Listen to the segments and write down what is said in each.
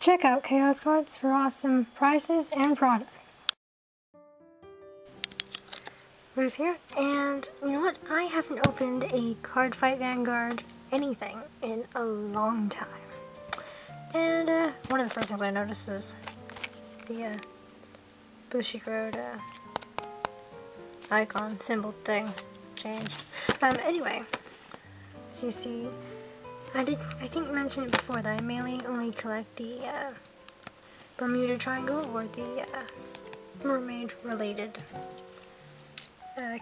Check out Chaos Cards for awesome prices and products. Ruth here, and you know what? I haven't opened a Cardfight Vanguard anything in a long time. And one of the first things I noticed is the Bushiroad icon symbol thing changed. Anyway, so you see, I think mention it before that I mainly only collect the Bermuda Triangle or the mermaid-related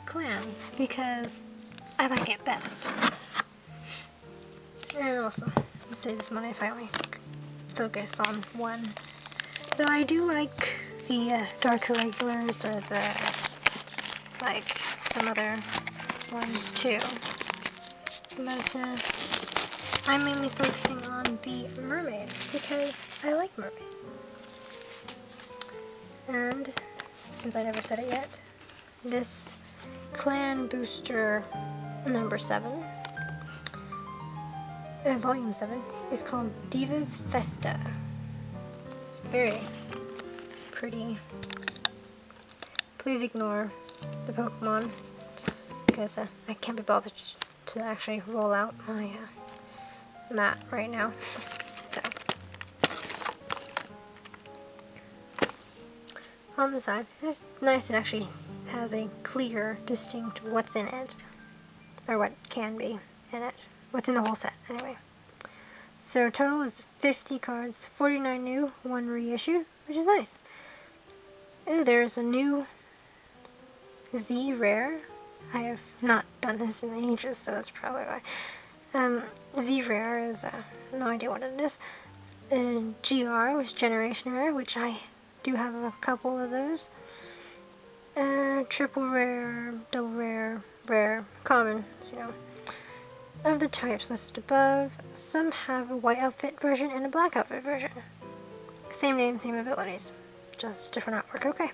clan because I like it best. And also, save this money if I only focus on one. Though I do like the Dark Irregulars or the, like, some other ones too. But I'm mainly focusing on the mermaids because I like mermaids. And since I never said it yet, this clan booster number 7, volume 7, is called Diva's Festa. It's very pretty. Please ignore the Pokemon because I can't be bothered to actually roll out my mat right now. So, on the side, it's nice. It actually has a clear, distinct what's in it, or what can be in it. What's in the whole set, anyway. So total is 50 cards, 49 new, 1 reissued, which is nice. There's a new Z rare. I have not done this in ages, so that's probably why. Z rare is no idea what it is. And GR, which is generation rare, which I do have a couple of those. Triple rare, double rare, rare, common, you know. Of the types listed above, some have a white outfit version and a black outfit version. Same name, same abilities, just different artwork. Okay.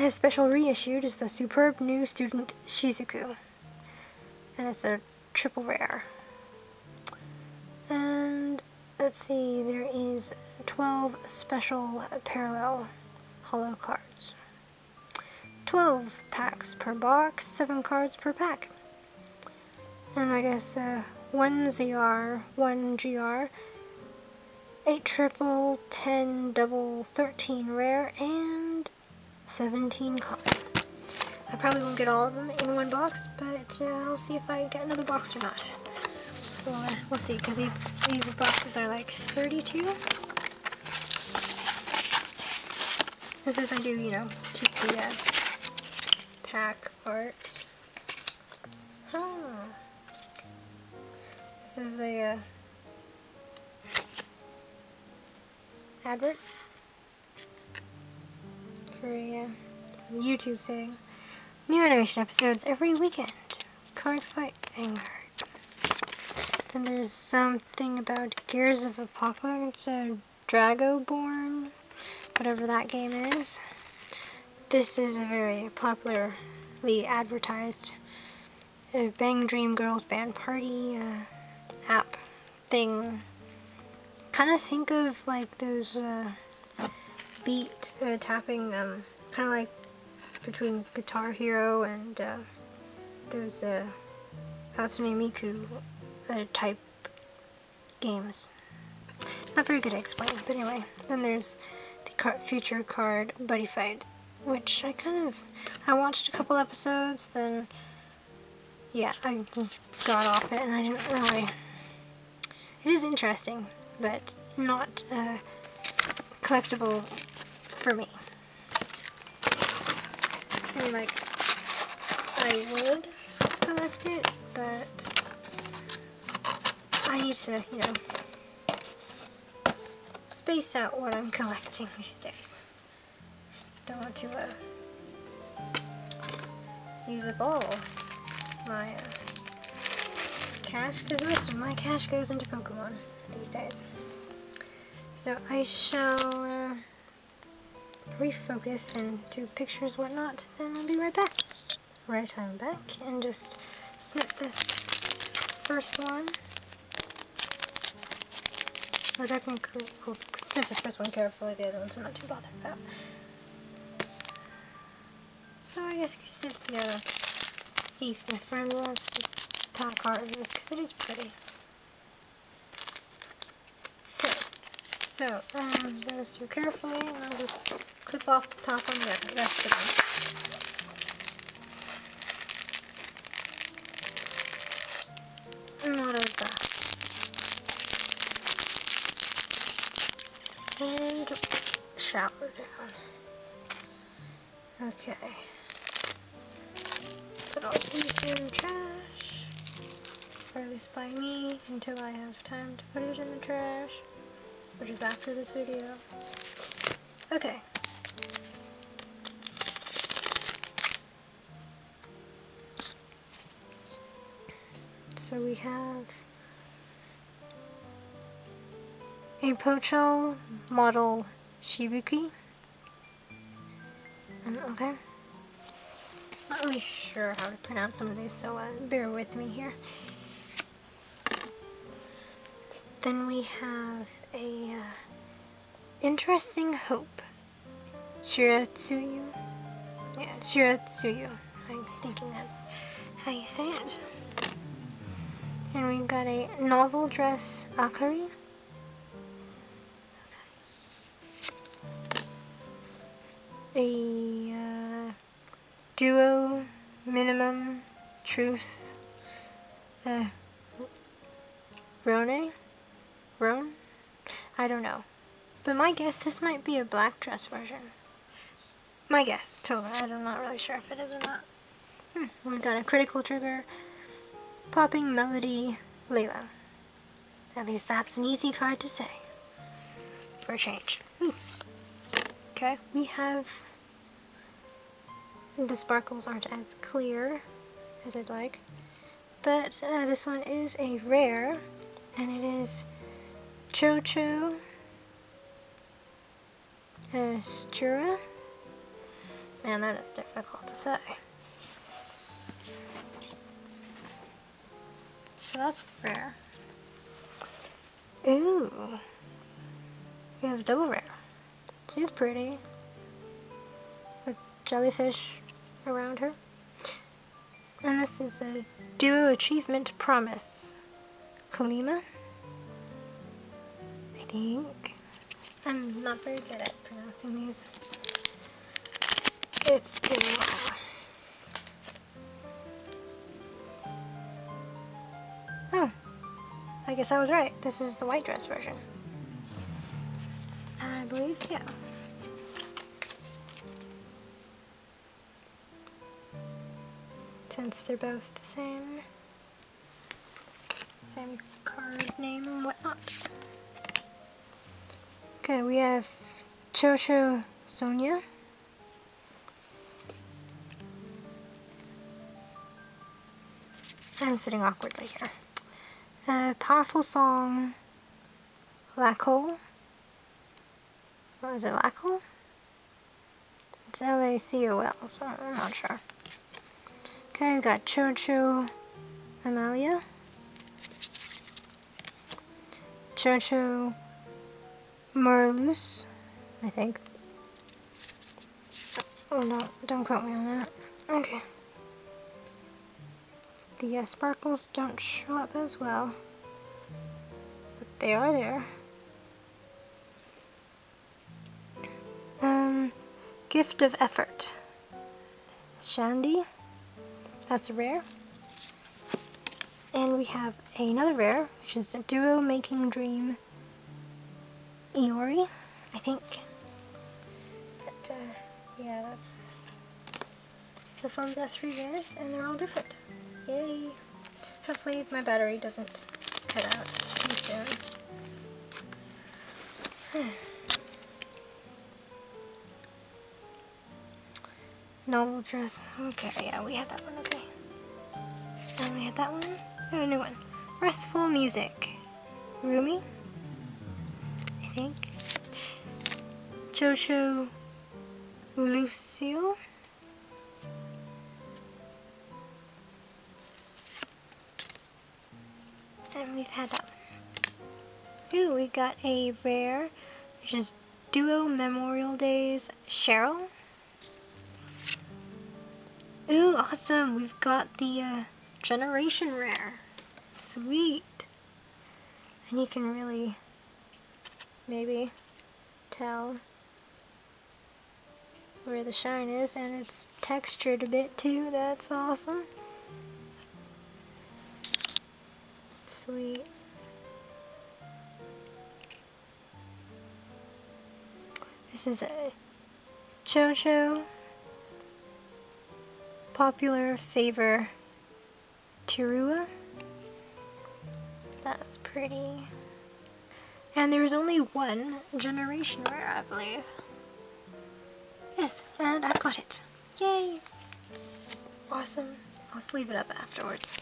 A special reissued is the superb new student Shizuku, and it's a triple rare. And let's see, there is 12 special parallel holo cards. 12 packs per box, 7 cards per pack. And I guess 1 ZR, 1 GR, 8 triple, 10 double, 13 rare, and 17 common. I probably won't get all of them in one box, but I'll see if I get another box or not. We'll see, because these boxes are like 32. With this I do, you know, keep the pack art. Huh. This is a advert for a YouTube thing. New animation episodes every weekend. Cardfight Anger. Then there's something about Gears of Apocalypse, Dragoborn, whatever that game is. This is a very popularly advertised Bang Dream Girls Band Party app thing. Kind of think of like those beat tapping, kind of like between Guitar Hero and those Hatsune Miku type games. Not very good to explain, but anyway. Then there's the Future Card Buddy Fight, which I watched a couple episodes, then yeah, I got off it and I didn't really. It is interesting, but not collectible for me. I mean, like, I would collect it, but I need to, you know, space out what I'm collecting these days. Don't want to use up all my cash, because most of my cash goes into Pokemon these days. So I shall refocus and do pictures, whatnot, then I'll be right back. Right, I'm back, and just snip this first one. But I can sniff the first one carefully, the other ones I'm not too bothered about. So I guess you can sniff the other. See if my friend wants to pack art of this, because it is pretty. Okay, so those two carefully, and I'll just clip off the top on the rest of them. Shower down. Okay. Put all these in the trash, or at least by me, until I have time to put it in the trash, which is after this video. Okay. So we have a Pocho model Shibuki. Okay. Not really sure how to pronounce some of these, so bear with me here. Then we have a interesting hope. Shiratsuyu. Yeah, Shiratsuyu. I'm thinking that's how you say it. And we've got a novel dress Akari. A duo minimum truth Rone? I don't know, but my guess this might be a black dress version. My guess, totally. I'm not really sure if it is or not. We got a critical trigger popping melody Layla. At least that's an easy card to say for a change. Okay, we have, the sparkles aren't as clear as I'd like, but this one is a rare, and it is Chocho Astura. Man, that is difficult to say. So that's the rare. Ooh, we have double rare. She's pretty, with jellyfish around her. And this is a duo achievement promise. Kalima, I think. I'm not very good at pronouncing these. It's Teruwa. Oh, I guess I was right. This is the white dress version. I believe, yeah. Since they're both the same card name and whatnot. Okay, we have Chocho Sonia. I'm sitting awkwardly here. Powerful song, Lackhole. Or is it Lackhole? It's L-A-C-O-L, so I'm not sure. Okay, we've got Chocho Amalia. Chocho Merlus, I think. Oh, no, don't quote me on that. Okay. The sparkles don't show up as well, but they are there. Gift of effort. Shandy. That's rare. And we have another rare, which is a duo making dream Iori, I think. But yeah, that's. So far we've got three rares and they're all different. Yay! Hopefully my battery doesn't cut out too soon. Novel dress. Okay, yeah, we had that one, okay. And we had that one. Oh, a new one. Restful music. Rumi, I think. Chocho Lucille. And we've had that one. Ooh, we got a rare, which is Duo Memorial Days, Cheryl. Ooh, awesome. We've got the Generation Rare. Sweet. And you can really maybe tell where the shine is, and it's textured a bit too. That's awesome. Sweet. This is a Chocho Popular Favor Teruwa. That's pretty. And there is only one Generation Rare, I believe. Yes, and I've got it. Yay! Awesome. I'll sleeve it up afterwards.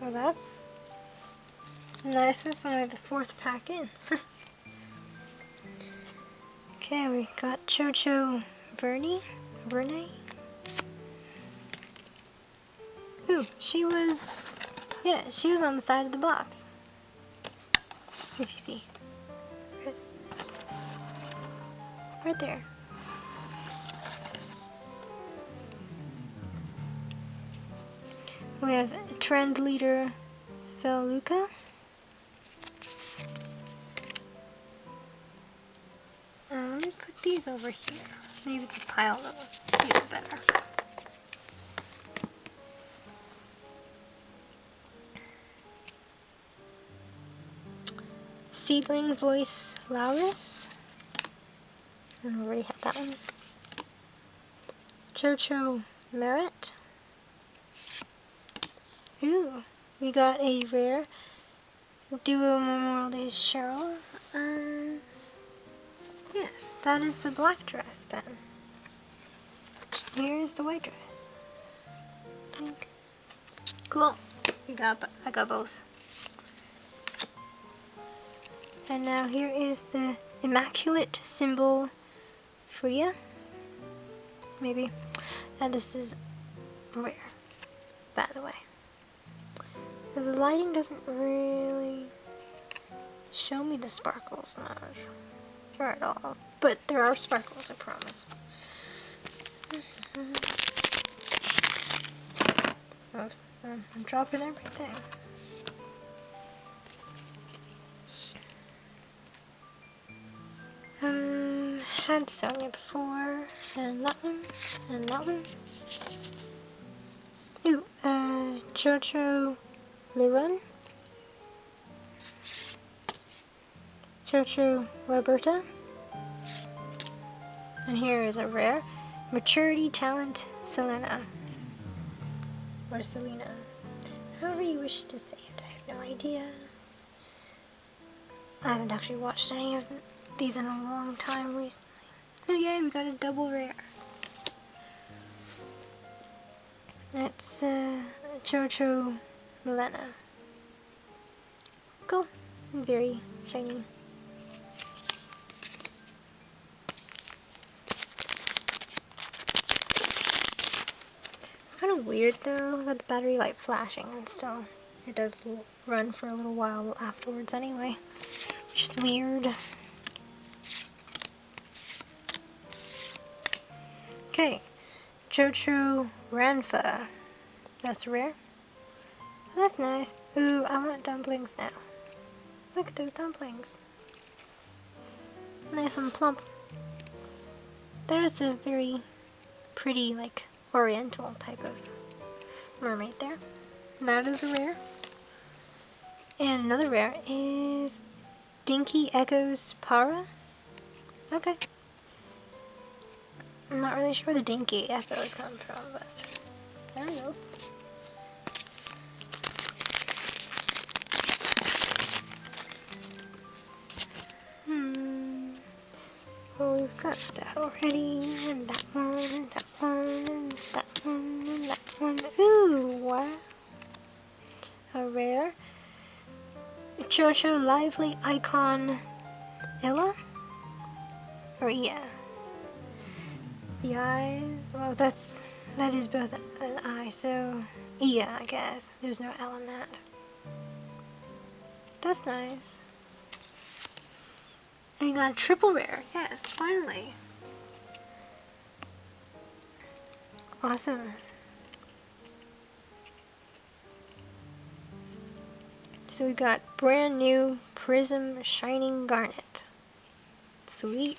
Well, that's nice. That's only the fourth pack in. Okay, we got Chocho Verne. Ooh, she was on the side of the box. If you see. Right there. We have Trend Leader Feluca. Let me put these over here. Maybe we can pile them even better. Seedling Voice Laurus. I already had that one. Chocho Merlus. Ooh, we got a rare Duo Memorial Days Cheryl. Yes, that is the black dress then. Here's the white dress. I think. Cool. I got both. And now here is the Immaculate Symbol Freya, maybe. And this is rare, by the way. The lighting doesn't really show me the sparkles much, or at all. But there are sparkles, I promise. Oops, I'm dropping everything. Had Sonia before, and that one, and that one. Ooh, Chocho Liron, Chocho Roberta, and here is a rare Maturity Talent Selena, or Selena, however you wish to say it. I have no idea. I haven't actually watched any of these in a long time recently. Oh yay, we got a double rare. It's Chocho Milena. Cool. Very shiny. It's kind of weird though, with the battery light flashing and still. It does run for a little while afterwards anyway, which is weird. Okay, Chocho Ranfa. That's rare. Oh, that's nice. Ooh, I want dumplings now. Look at those dumplings. Nice and plump. That is a very pretty, like, oriental type of mermaid there. That is rare. And another rare is Dinky Echoes Para. Okay. I'm not really sure where the Dinky Echoes come from, but I don't know. Well, we've got that already, and that one, and that one, and that one, and that one. Ooh, wow. A rare Chocho Lively Icon Ella? Or Ia. The eyes. Well, that's That is both an I, so Ia, I guess. There's no L in that. That's nice. And you got a triple rare. Yes, finally. Awesome. So we got brand new Prism Shining Garnet. Sweet.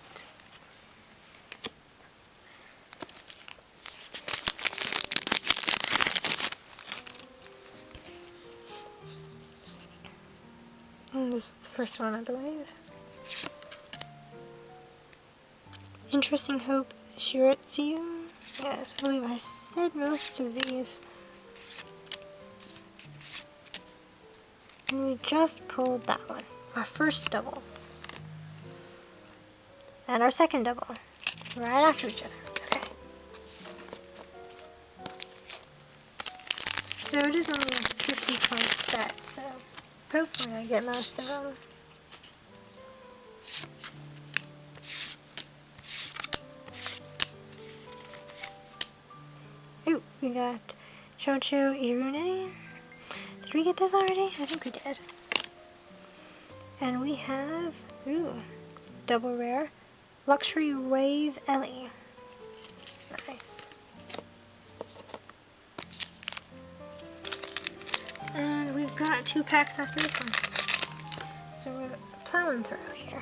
And this was the first one, I believe. Interesting Hope Shiratsuyu. Yes, I believe I said most of these. And we just pulled that one. Our first double. And our second double. Right after each other. Okay. So it is only a 50-point set, so hopefully I get most of them. Ooh, we got Chocho Irune. Did we get this already? I think we did. And we have, ooh, double rare, Luxury Wave Ellie. Nice. And we've got two packs after this one. So we're plowing through here.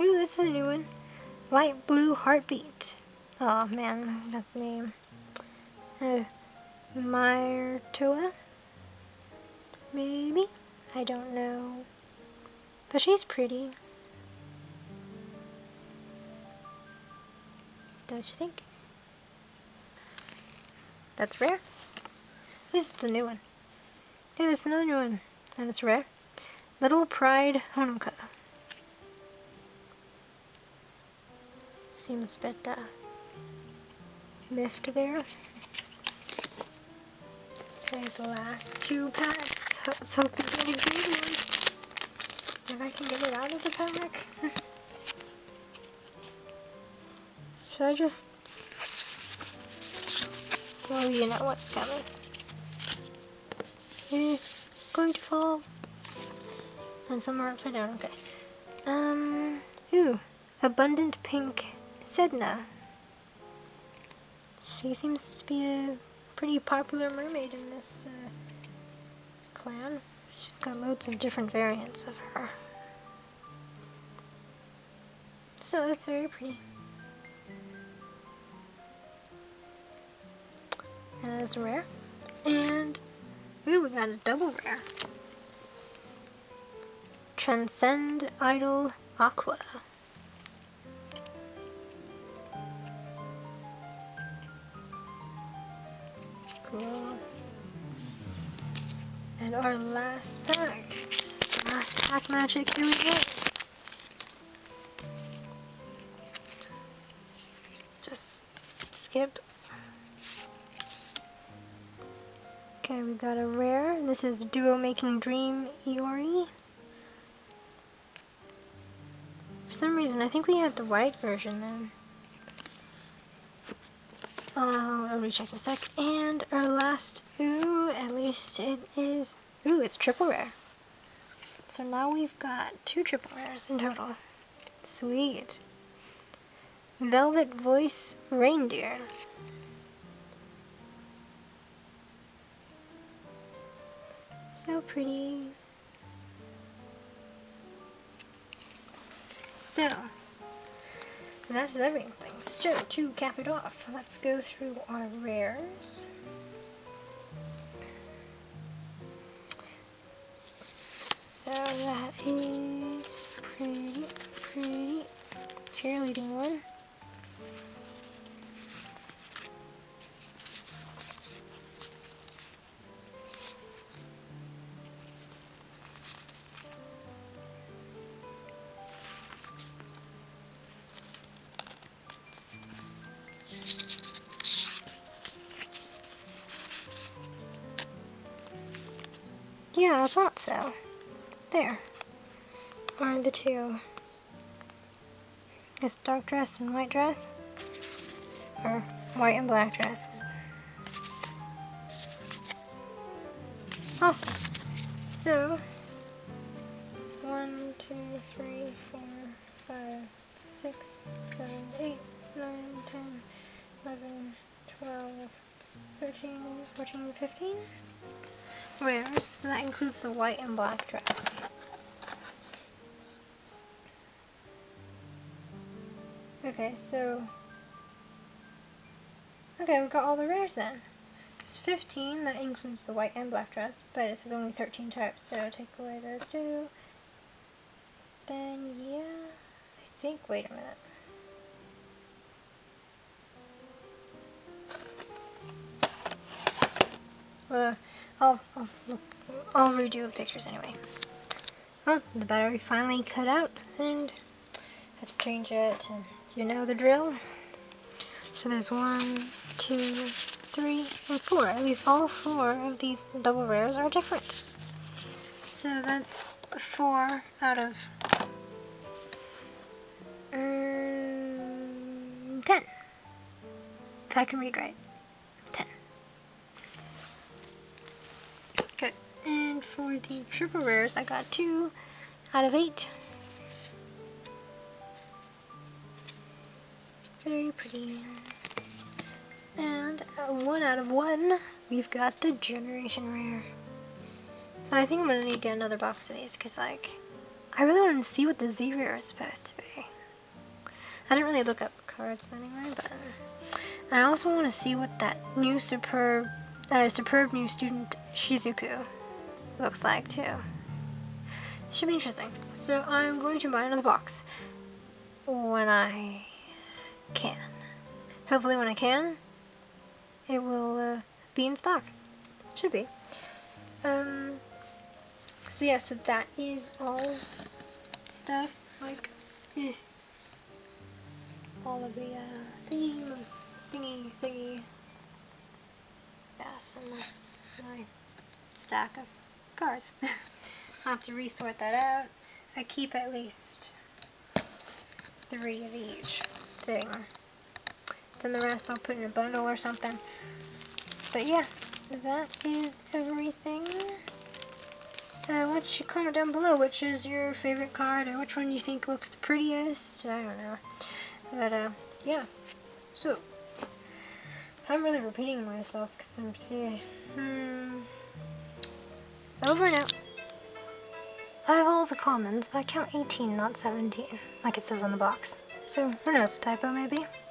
Ooh, this is a new one. Light Blue Heartbeat. Oh man, that name. Myrtua? Maybe? I don't know. But she's pretty. Don't you think? That's rare. At least it's a new one. Yeah, there's another new one. And it's rare. Little Pride Honoka. Seems a bit miffed there. There's the last two packs. Let's hope we get a good one. If I can get it out of the pack. Should I just... Well, you know what's coming. It's going to fall. And somewhere upside down, okay. Ooh. Abundant Pink Sedna. She seems to be a pretty popular mermaid in this clan. She's got loads of different variants of her. So that's very pretty. And that is rare. And, ooh, we got a double rare. Transcend Idol Aqua. Cool. And our last pack. Last pack magic, here we go. Just skip. Okay, we got a rare. This is Duo Making Dream Iori. For some reason, I think we had the white version then. I'll recheck in a sec. And our last, ooh, at least it is, ooh, it's triple rare. So now we've got two triple rares in total. Sweet. Velvet Voice Reindeer. So pretty. So. And that is everything. So, to cap it off, let's go through our rares. So, that is pretty. Cheerleading one. Yeah, I thought so. There are the two It's dark dress and white dress, or white and black dress. Awesome. So, 1, 2, 3, 4, 5, 6, 7, 8, 9, 10, 11, 12, 13, 14, 15 wears. That includes the white and black dress. Okay, so... okay, we got all the rares then. It's 15, that includes the white and black dress, but it says only 13 types, so take away those two. Then, yeah, I think, wait a minute. Well, I'll redo the pictures anyway. Well, the battery finally cut out, and had to change it, and you know the drill. So there's 1, 2, 3, and 4. At least all 4 of these double rares are different. So that's 4 out of 10. If I can read right. 10. Okay. And for the triple rares, I got 2 out of 8. Very pretty. And 1 out of 1, we've got the Generation Rare. So I think I'm gonna need to get another box of these, because, like, I really wanted to see what the Z Rare is supposed to be. I didn't really look up cards anyway, but... and I also want to see what that new superb new student Shizuku looks like, too. Should be interesting. So I'm going to buy another box when I can. Hopefully when I can, it will be in stock. Should be. So yeah, so that is all stuff, like, all of the thingy. Yes, and that's my stack of cards. I'll have to resort that out. I keep at least 3 of each thing. Then the rest I'll put in a bundle or something. But yeah, that is everything. Why don't you comment down below which is your favorite card or which one you think looks the prettiest. I don't know. But yeah. So, I'm really repeating myself because I'm over and out. I have all the commons, but I count 18, not 17, like it says on the box. So, who knows, typo maybe?